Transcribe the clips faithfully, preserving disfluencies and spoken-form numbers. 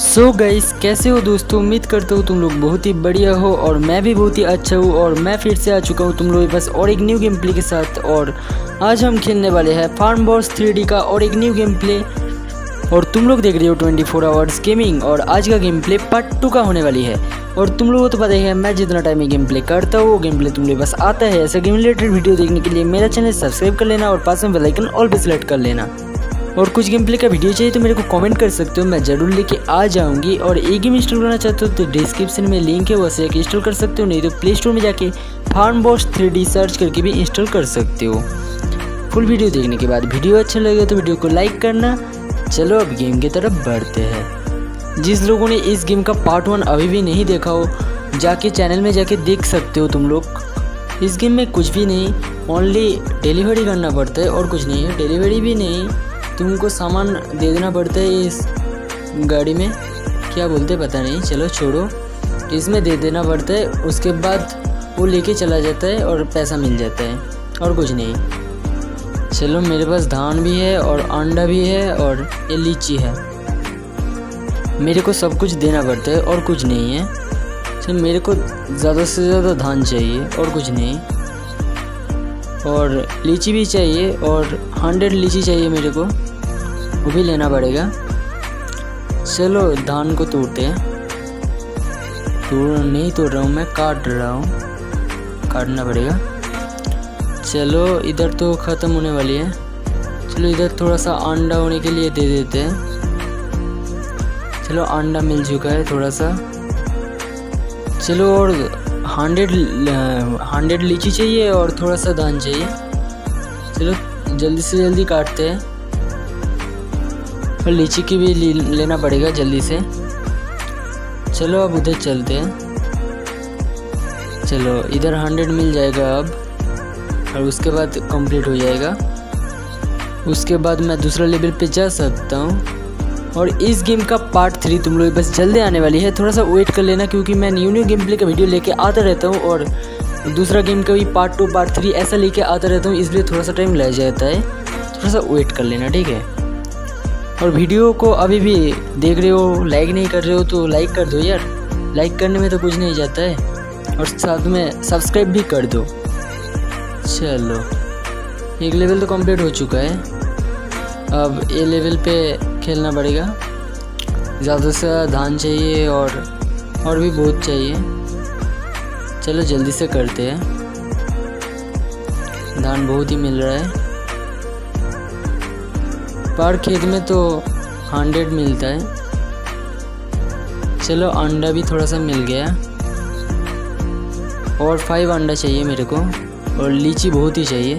सो so guys, कैसे हो दोस्तों? उम्मीद करता हूँ तुम लोग बहुत ही बढ़िया हो और मैं भी बहुत ही अच्छा हूँ। और मैं फिर से आ चुका हूँ तुम लोग बस और एक न्यू गेम प्ले के साथ। और आज हम खेलने वाले हैं फार्म बॉस थ्री डी का और एक न्यू गेम प्ले। और तुम लोग देख रहे हो ट्वेंटी फोर आवर्स गेमिंग। और आज का गेम प्ले पार्ट टू का होने वाली है। और तुम लोगों को तो पता ही है, मैं जितना टाइम ये गेम प्ले करता हूँ वो गेम प्ले तुम लोग बस आता है। ऐसे गेम रिलेटेड वीडियो देखने के लिए मेरा चैनल सब्सक्राइब कर लेना और पास में बेल आइकन ऑल पे सेलेक्ट कर लेना। और कुछ गेम प्ले का वीडियो चाहिए तो मेरे को कमेंट कर सकते हो, मैं ज़रूर लेके आ जाऊंगी। और ये गेम इंस्टॉल करना चाहते हो तो डिस्क्रिप्शन में लिंक है, वैसे एक इंस्टॉल कर सकते हो। नहीं तो प्ले स्टोर में जाके farm boss three D search करके भी इंस्टॉल कर सकते हो। फुल वीडियो देखने के बाद वीडियो अच्छा लगे तो वीडियो को लाइक करना। चलो अब गेम की तरफ बढ़ते हैं। जिस लोगों ने इस गेम का पार्ट वन अभी भी नहीं देखा हो, जाके चैनल में जाके देख सकते हो तुम लोग। इस गेम में कुछ भी नहीं, ओनली डिलीवरी करना पड़ता है और कुछ नहीं है। डिलीवरी भी नहीं, तुमको सामान दे देना पड़ता है इस गाड़ी में, क्या बोलते पता नहीं, चलो छोड़ो, इसमें दे देना पड़ता है। उसके बाद वो लेके चला जाता है और पैसा मिल जाता है और कुछ नहीं। चलो, मेरे पास धान भी है और अंडा भी है और ये लीची है। मेरे को सब कुछ देना पड़ता है और कुछ नहीं है। चलो, मेरे को ज़्यादा से ज़्यादा धान चाहिए और कुछ नहीं, और लीची भी चाहिए और हंड्रेड लीची चाहिए मेरे को, वो भी लेना पड़ेगा। चलो धान को तोड़ते हैं। तोड़ नहीं तोड़ रहा हूँ मैं, काट रहा हूँ, काटना पड़ेगा। चलो, इधर तो ख़त्म होने वाली है। चलो इधर थोड़ा सा अंडा होने के लिए दे देते हैं। चलो अंडा मिल चुका है थोड़ा सा। चलो, और हंड्रेड हंड्रेड लीची चाहिए और थोड़ा सा धान चाहिए। चलो जल्दी से जल्दी काटते हैं, और लीची की भी लेना पड़ेगा जल्दी से। चलो अब उधर चलते हैं। चलो इधर हंड्रेड मिल जाएगा अब, और उसके बाद कंप्लीट हो जाएगा। उसके बाद मैं दूसरा लेवल पे जा सकता हूँ। और इस गेम का पार्ट थ्री तुम लोग बस जल्दी आने वाली है, थोड़ा सा वेट कर लेना, क्योंकि मैं न्यू न्यू गेम प्ले का वीडियो लेके आता रहता हूँ। और दूसरा गेम का भी पार्ट टू पार्ट थ्री ऐसा लेके आता रहता हूँ, इसलिए थोड़ा सा टाइम लग जाता है, थोड़ा सा वेट कर लेना, ठीक है। और वीडियो को अभी भी देख रहे हो, लाइक नहीं कर रहे हो तो लाइक कर दो यार, लाइक करने में तो कुछ नहीं जाता है। और साथ में सब्सक्राइब भी कर दो। चलो, एक लेवल तो कम्प्लीट हो चुका है। अब ये लेवल पे खेलना पड़ेगा। ज़्यादा से धान चाहिए और और भी बहुत चाहिए। चलो जल्दी से करते हैं, धान बहुत ही मिल रहा है। पर खेत में तो हंड्रेड मिलता है। चलो अंडा भी थोड़ा सा मिल गया, और फाइव अंडा चाहिए मेरे को, और लीची बहुत ही चाहिए।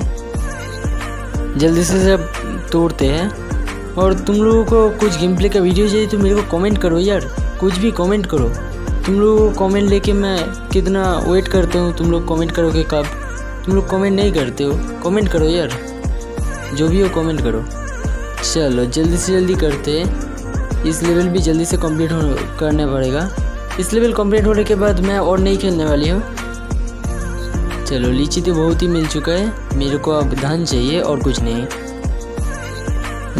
जल्दी से जब तोड़ते हैं। और तुम लोगों को कुछ गेम प्ले का वीडियो चाहिए तो मेरे को कमेंट करो यार, कुछ भी कमेंट करो। तुम लोग कमेंट लेके मैं कितना वेट करता हूँ, तुम लोग कमेंट करो कि कब। तुम लोग कमेंट नहीं करते हो, कमेंट करो यार, जो भी हो कमेंट करो। चलो जल्दी से जल्दी करते हैं। इस लेवल भी जल्दी से कंप्लीट हो करना पड़ेगा। इस लेवल कंप्लीट होने के बाद मैं और नहीं खेलने वाली हूँ। चलो लीची तो बहुत ही मिल चुका है मेरे को, अब धान चाहिए और कुछ नहीं।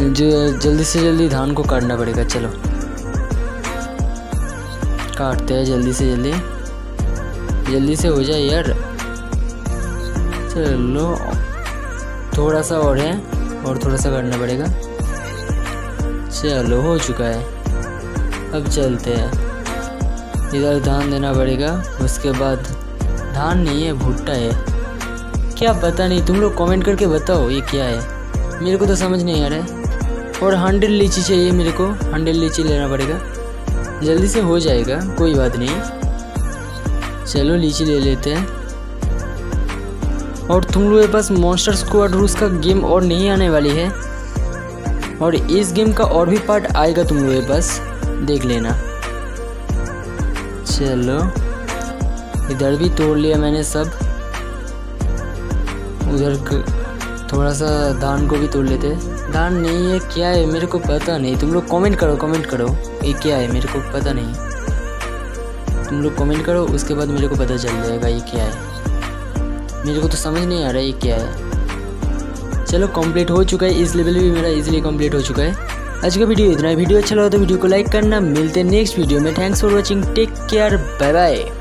जो जल्दी से जल्दी धान को काटना पड़ेगा। चलो काटते हैं जल्दी से जल्दी, जल्दी से हो जाए यार। चलो थोड़ा सा और है, और थोड़ा सा काटना पड़ेगा। चलो हो चुका है, अब चलते हैं। इधर धान देना पड़ेगा, उसके बाद धान नहीं है, भुट्टा है, क्या पता नहीं। तुम लोग कमेंट करके बताओ ये क्या है, मेरे को तो समझ नहीं आ रहा है। और हंड्रेड लीची चाहिए मेरे को, हंड्रेड लीची लेना पड़ेगा। जल्दी से हो जाएगा, कोई बात नहीं। चलो लीची ले लेते हैं। और तुम लोगों के पास मॉन्स्टर स्क्वाड रूस का गेम और नहीं आने वाली है, और इस गेम का और भी पार्ट आएगा तुम लोगों के पास, देख लेना। चलो इधर भी तोड़ लिया मैंने सब। उधर थोड़ा सा धान को भी तोड़ लेते हैं। धान नहीं है, क्या है मेरे को पता नहीं। तुम लोग कमेंट करो, कमेंट करो ये क्या है, मेरे को पता नहीं। तुम लोग कमेंट करो, उसके बाद मेरे को पता चल जाएगा ये क्या है। मेरे को तो समझ नहीं आ रहा है ये क्या है। चलो कंप्लीट हो चुका है, इस लेवल भी मेरा इजीली कंप्लीट हो चुका है। आज का वीडियो इतना ही। वीडियो अच्छा लगा तो वीडियो को लाइक करना। मिलते हैं नेक्स्ट वीडियो में। Thanks for watching, take care, bye bye.